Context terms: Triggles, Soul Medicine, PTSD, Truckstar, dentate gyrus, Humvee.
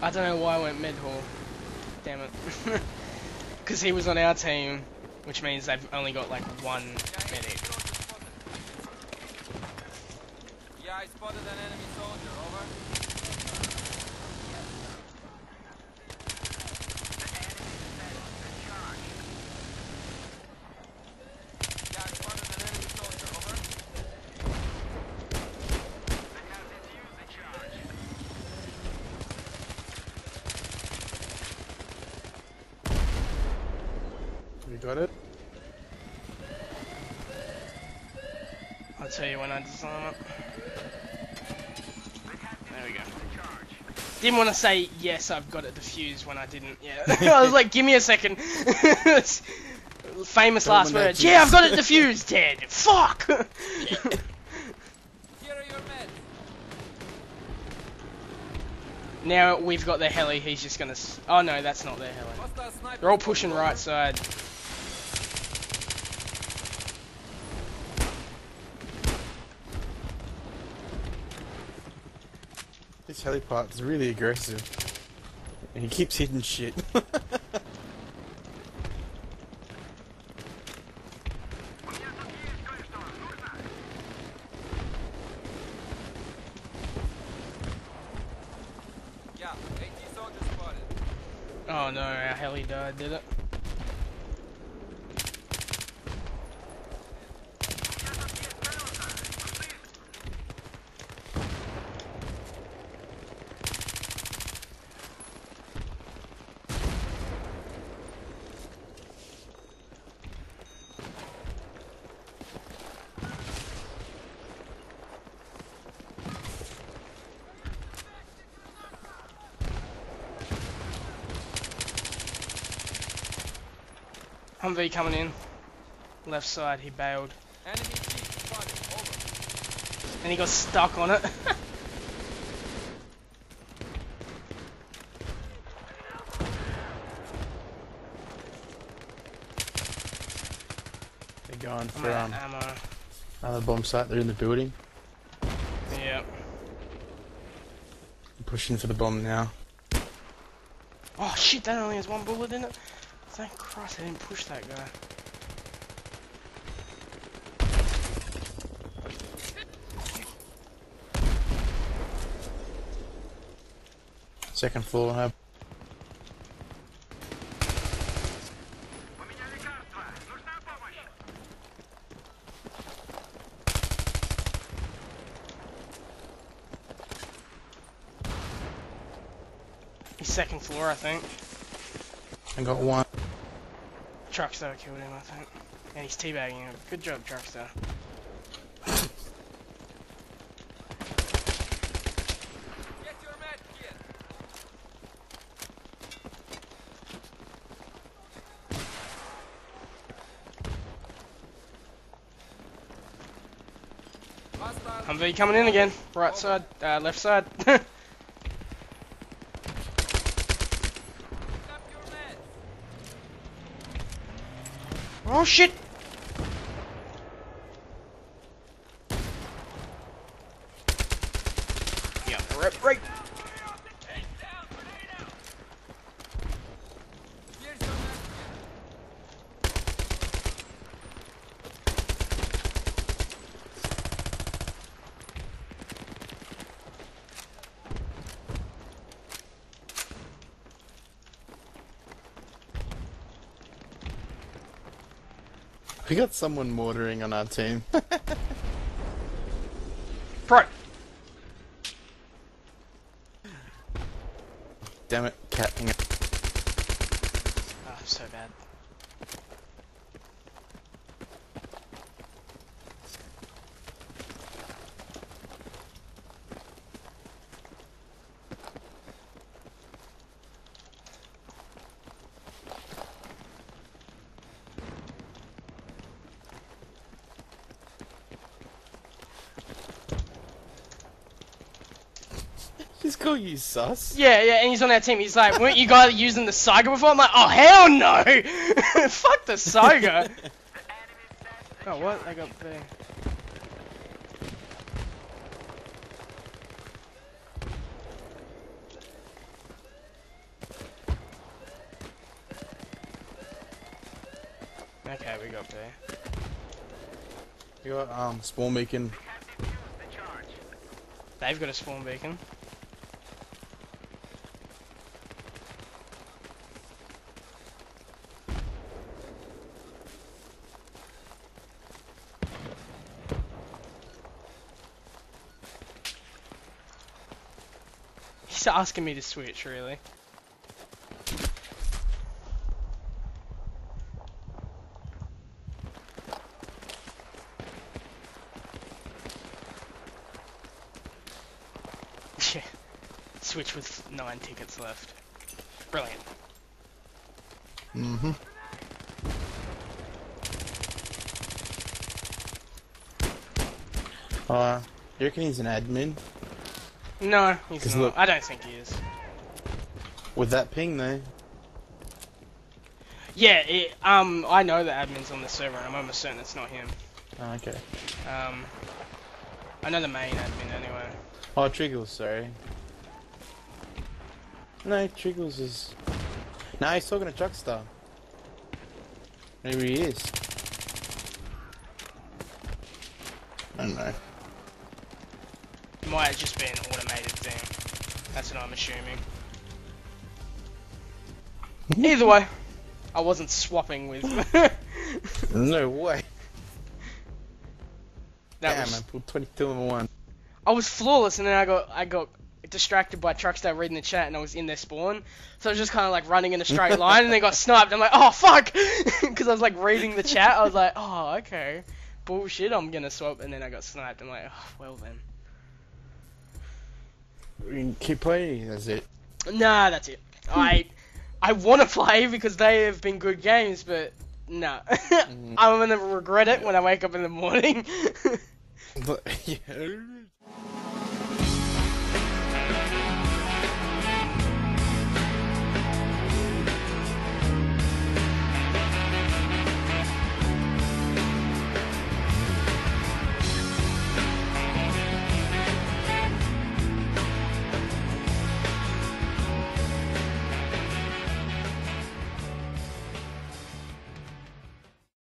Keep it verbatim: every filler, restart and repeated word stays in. I don't know why I went mid-haul. Damn it. Because he was on our team, which means they've only got like one medic. Yeah, I spotted an enemy soldier, over. Got it? I'll tell you when I disarm it. There we go. Didn't want to say, yes, I've got it defused when I didn't. Yeah. I was like, give me a second. Famous Dominated. Last words. Yeah, I've got it defused, Ted. Fuck! Here are your meds. Now we've got the heli. He's just going to... Oh, no, that's not their heli. They're all pushing right side. This heliport is really aggressive, and he keeps hitting shit. Oh no, our heli died, did it? Humvee coming in. Left side, he bailed. Enemy over. And he got stuck on it. They're going for um, ammo. Another bomb site, they're in the building. Yep. I'm pushing for the bomb now. Oh shit, that only has one bullet in it. Thank Christ I didn't push that guy. Second floor, huh? He's second floor, I think. I got one. Truckstar killed him, I think. And he's teabagging him. Good job, Truckstar. Get your med kit. Humvee coming in again. Right side, uh, left side. Oh shit! Yeah, right, right. We got someone mortaring on our team. Pro! Damn it, catting it. Oh, so bad. He's called you sus. Yeah, yeah, and he's on our team. He's like, weren't you guys using the Saga before? I'm like, oh hell no! Fuck the Saga! Oh what? I got there. Okay, we go up there. We got um spawn beacon. They've got a spawn beacon. He's asking me to switch, really. Switch with nine tickets left. Brilliant. Mm-hmm. Uh, you reckon he's an admin? No, he's not. Look, I don't think he is. With that ping, though. Yeah, it, um, I know the admin's on the server, and I'm almost certain it's not him. Oh, okay. Um, I know the main admin, anyway. Oh, Triggles, sorry. No, Triggles is... No, he's talking to Truckstar. Maybe he is. I don't know. It might have just been an automated thing. That's what I'm assuming. Either way, I wasn't swapping with... No way. That Damn, was... I pulled twenty-two and one. I was flawless, and then I got... I got... distracted by Truckstar reading the chat, and I was in their spawn, so I was just kind of like running in a straight line, and they got sniped. I'm like, oh fuck, because I was like reading the chat. I was like, oh okay, bullshit, I'm gonna swap, and then I got sniped. I'm like, oh well then. We can keep playing. That's it. Nah, that's it. I I want to play because they have been good games, but no, nah. I'm gonna regret it when I wake up in the morning. But yeah.